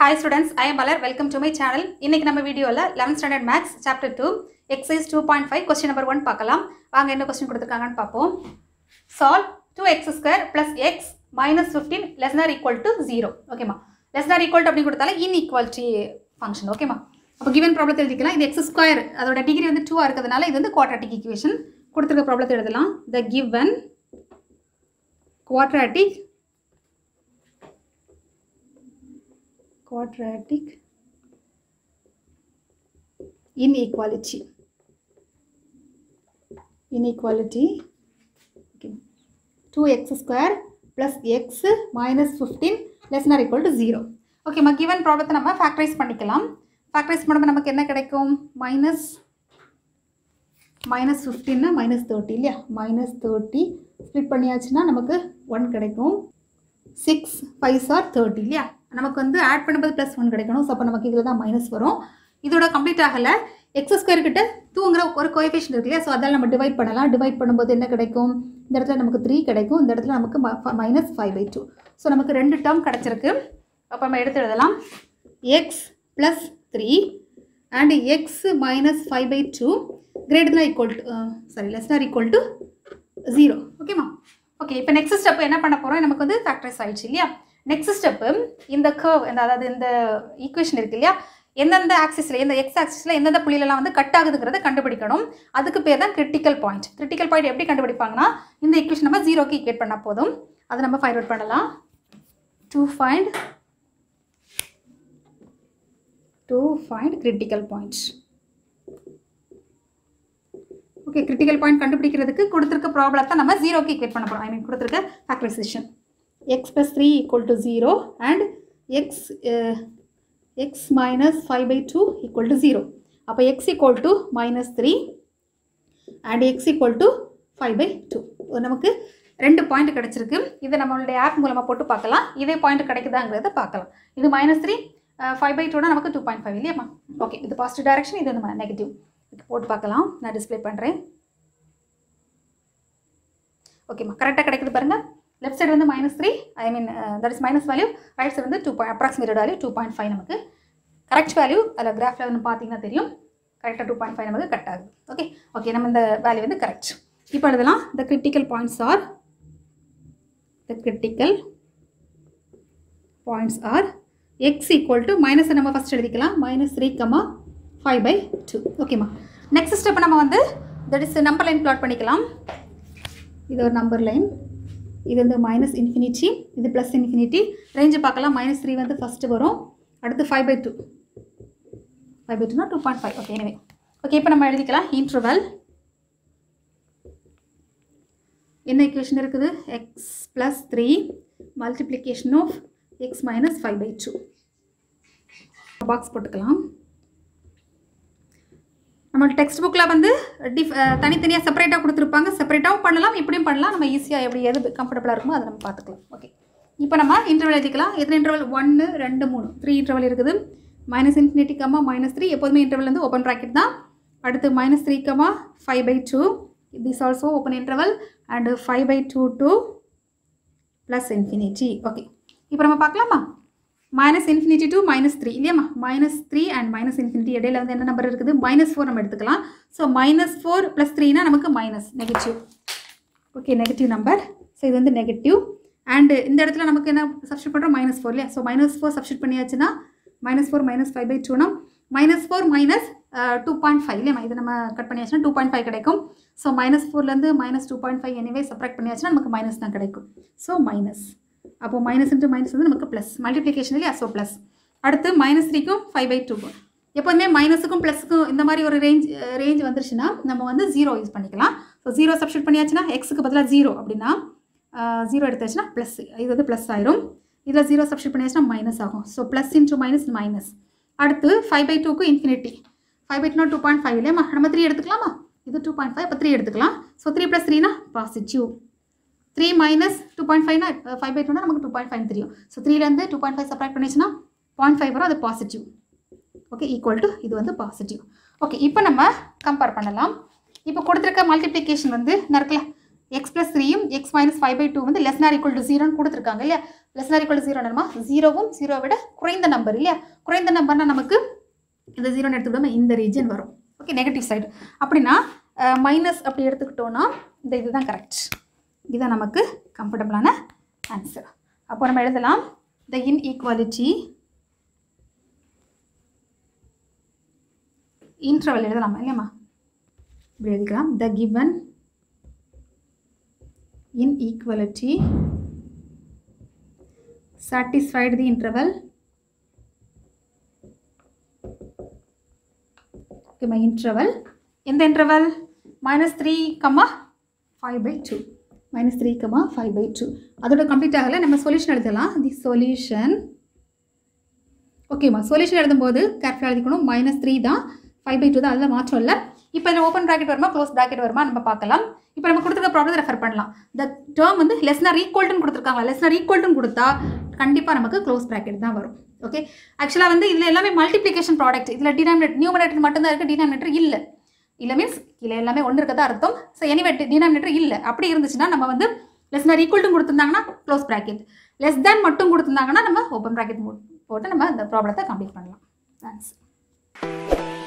Hi students, I am Malar. Welcome to my channel. இன்னைக்கு நம்ம வீடியோல 11th standard maths chapter 2 exercise 2.5 question number 1 பார்க்கலாம். வாங்க என்ன क्वेश्चन கொடுத்திருக்காங்கன்னு பாப்போம். Solve 2x2 x -15 <= 0. ஓகேமா. Less than or equal to அப்படி கொடுத்தால inequality function. ஓகேமா. அப்ப given problem தெரிஞ்சிக்கலாம். இது x2 அதோட டிகிரி வந்து 2 ஆ இருக்கதனால இது வந்து quadratic equation. கொடுத்திருக்க ப்ராப்ளத்தை எழுதலாம். The given quadratic inequality okay. 2x2 + x - 15 < 0 okay ma given problem tha nama factorize pannikalam factorize panna namakku enna kedaikum -15 na -30 illaya -30 split panniyachina namakku 1 kedaikum 6 5s are 30 illaya நமக்கு வந்து add பண்ணும்போது +1 கிடைக்கணும். So அப்ப நமக்கு இதுல தான் minus வரும். இதோட கம்ப்ளீட் ஆகல x2 கிட்ட 2ங்கற ஒரு கோஎஃபிஷியன்ட் இருக்குல. சோ அதால நம்ம டிவைட் பண்ணலாம். டிவைட் பண்ணும்போது என்ன கிடைக்கும்? இந்த இடத்துல நமக்கு 3 கிடைக்கும். இந்த இடத்துல நமக்கு -5/2. சோ நமக்கு ரெண்டு டேர்ம் கிடைச்சிருக்கு. அப்ப நம்ம எடுத்து எழுதலாம். x + 3 and x -5/2 < > 0. ஓகேமா? ஓகே, இப்போ நெக்ஸ்ட் ஸ்டெப் என்ன பண்ணப் போறோம்? நமக்கு வந்து ஃபேக்டரைஸ் ஆயிடுச்சு இல்லையா? Next step, இந்த curve, அதாவது இந்த ஈக்குவேஷன் இருக்கு இல்லையா, எந்தெந்த ஆக்சிஸ்ல, இந்த எக்ஸ் ஆக்சிஸ்ல எந்தெந்த புள்ளியிலலாம் வந்து கட் ஆகுதுங்கிறத கண்டுபிடிக்கணும். அதுக்கு பேர் தான் கிரிட்டிக்கல் பாயிண்ட். கிரிட்டிக்கல் பாயிண்ட் எப்படி கண்டுபிடிப்பாங்கன்னா, இந்த ஈக்குவேஷன் நம்ம 0க்கு ஈக்குவேட் பண்ணா போதும். அதை நம்ம ஃபைண்ட் அவுட் பண்ணலாம். To find critical points. Okay, critical point கண்டுபிடிக்கிறதுக்கு கொடுத்திருக்க ப்ராப்ளத்தை நம்ம 0க்கு ஈக்குவேட் பண்ண போறோம். கொடுத்திருக்க factorisation x plus 3 equal to 0 and x -5/2 equal to 0. அப்போ x equal to -3 and x equal to 5/2. நமக்கு ரெண்டு பாயிண்ட் கிடைச்சிருக்கு. இதை நம்மளுடைய ஆப் மூலமா போட்டு பார்க்கலாம். இதே பாயிண்ட் கிடைக்குதாங்கிறத பார்க்கலாம். இது -3 5/2 நமக்கு 2.5 இல்லையாமா? ஓகே, இது பாசிட்டிவ் டைரக்ஷன், இது நம்ம நெகட்டிவ். போட்டு பார்க்கலாம். நான் டிஸ்ப்ளே பண்றேன். ஓகேமா, கரெக்ட்டா கிடைக்குது பாருங்க. Left side வந்து -3, I mean that is minus value. Right side வந்து 2 approximated value 2.5 நமக்கு correct value. அத கிராஃப்ல வந்து பாத்தீங்கன்னா தெரியும். கரெக்ட்டா 2.5 நமக்கு கட் ஆகுது. ஓகே ஓகே, நம்ம இந்த வேல்யூ வந்து கரெக்ட். இப்போ எழுதலாம் the critical points are x = minus நம்ம ஃபர்ஸ்ட் எழுதிக்கலாம் -3, 5/2. ஓகேமா, நெக்ஸ்ட் ஸ்டெப் நம்ம வந்து that is number line plot பண்ணிக்கலாம். இது ஒரு நம்பர் லைன். இது வந்து -∞, இது +∞. ரேஞ்சு பார்க்கலாம். -3 வந்து ஃபர்ஸ்ட் வரும், அடுத்து 5/2. 5/2 னா 2.5. ஓகே, எனிவே ஓகே, இப்போ நம்ம எழுதிக்கலாம் இன்டர்வல். என்ன ஈக்குவேஷன் இருக்குது? x + 3 multiplication of x - 5/2. Box போட்டுக்கலாம். நம்ம டெக்ஸ்ட் புக்கில் வந்து தனித்தனியாக செப்பரேட்டாக கொடுத்துருப்பாங்க. செப்பரேட்டாகவும் பண்ணலாம், இப்படியும் பண்ணலாம். நம்ம ஈஸியாக எப்படி எது கம்ஃபர்டபுளாக இருக்குமோ அதை நம்ம பார்த்துக்கலாம். ஓகே, இப்போ நம்ம இன்டர்வல் எழுதிக்கலாம். எத்தனை இன்டர்வல்? 1, 2, 3 இன்டர்வல் இருக்குது. -∞, -3 எப்போதுமே இன்டர்வல் வந்து ஓப்பன் ப்ராக்கெட் தான். அடுத்து -3, 5/2. This also open interval and 5/2 to +∞. Okay, இப்போ நம்ம பார்க்கலாமா? -∞ to -3 இல்லையாமா? -3 and -∞ இடையில வந்து என்ன நம்பர் இருக்குது? -4 நம்ம எடுத்துக்கலாம். ஸோ -4 + 3 னா நமக்கு negative. Okay, negative number. So இது வந்து நெகட்டிவ் அண்டு இந்த இடத்துல நமக்கு என்ன சப்ஸ்டிட் பண்ணுறோம்? -4 இல்லையா? ஸோ -4 சப்ஸ்டிட் பண்ணியாச்சுன்னா -4 - 5/2 -4 - 2.5 இல்லையா? இது நம்ம கட் பண்ணியாச்சுன்னா 2.5 கிடைக்கும். ஸோ -4லேருந்து -2.5 எனிவே சப்ராக்ட் பண்ணியாச்சுன்னா நமக்கு மைனஸ் தான் கிடைக்கும். ஸோ மைனஸ், அப்போ -into - வந்து நமக்கு ப்ளஸ். மல்டிப்ளிகேஷன் இல்லையா? So plus. அடுத்து -3க்கும் 5/2க்கும் எப்போதுமே மைனஸுக்கும் ப்ளஸுக்கும் இந்த மாதிரி ஒரு ரேஞ்ச் வந்துருச்சுன்னா நம்ம வந்து 0 யூஸ் பண்ணிக்கலாம். ஸோ 0 சப்ஸ்டிட் பண்ணியாச்சுன்னா எக்ஸுக்கு பதிலாக 0 அப்படின்னா 0 எடுத்தாச்சுன்னா ப்ளஸ், இது வந்து ப்ளஸ் ஆயிரும். இதில் 0 சப்ஸ்டிட் பண்ணியாச்சுன்னா மைனஸ் ஆகும். ஸோ +∗ -, அடுத்து 5/2க்கு இன்ஃபினிட்டி. 5/2 2.5 இல்லையா? நம்ம 3 எடுத்துக்கலாமா? இது 2.5, அப்போ 3 எடுத்துக்கலாம். ஸோ 3 + 3 னா பாசிட்டிவ். 3 - 2.5 னா 5/2 னா நமக்கு 2.5 தெரியும். ஸோ 3லேருந்து 2.5 சப்ராக்ட் பண்ணிச்சுன்னா 0.5 வரும், அது பாசிட்டிவ். ஓகே, ஈக்குவல் டு இது வந்து பாசிட்டிவ். ஓகே, இப்போ நம்ம கம்பேர் பண்ணலாம். இப்போ கொடுத்துருக்க மல்டிப்ளிகேஷன் வந்து என்ன இருக்குல்ல? x plus 3 x minus 5 by 2 less than or equal to 0 less than or equal to 0 0 0 குறைந்த நம்பர் இல்லையா குறைந்த நம்பர்னா நமக்கு இந்த 0 ன எடுத்துட்டோம்னா இந்த ரீஜன் வரும் ஓகே நெகட்டிவ் சைடு அப்படினா மைனஸ் அப்படி எடுத்துக்கிட்டோம்னா இந்த இதுதான் கரெக்ட் இதுதான் நமக்கு கம்ஃபர்ட்டபிளான ஆன்சர் அப்போ நம்ம எழுதலாம் the inequality interval எழுதலாம் இல்லையா இப்படி எழுதிக்கலாம் the given inequality satisfied the interval okay my interval in the interval -3, 5/2 -3, 5/2 adoda complete agala nama solution eduthalaam the solution okay ma solution edumbodhu careful edikonu -3 da 5/2 da adha maatram illa இப்போ நம்ம open bracket வரமா close bracket வரமா நம்ம பார்க்கலாம் இப்போ நம்ம கொடுத்துக்க ப்ராப்ளத்தை refer பண்ணலாம் the term வந்து less than or equal to னு கொடுத்திருக்காங்க less than or equal to கொடுத்தா கண்டிப்பா நமக்கு க்ளோஸ் பிராக்கெட் தான் வரும் ஓகே एक्चुअली வந்து இதுல எல்லாமே மல்டிப்ளிகேஷன் ப்ராடக்ட் இதுல டினாமினேட்டர் நியூமரேட்டர் மட்டும் தான் இருக்கு டினாமினேட்டர் இல்ல இல்ல மீன்ஸ் இல்ல எல்லாமே ஒன்னு இருக்கதா அர்த்தம் சோ எனிவே டினாமினேட்டர் இல்ல அப்படி இருந்துச்சுனா நம்ம வந்து less than or equal to கொடுத்திருந்தாங்கனா க்ளோஸ் பிராக்கெட் less than மட்டும் கொடுத்திருந்தாங்கனா நம்ம ஓபன் பிராக்கெட் போட்டு நம்ம இந்த ப்ராப்ளத்தை கம்ப்ளீட் பண்ணலாம்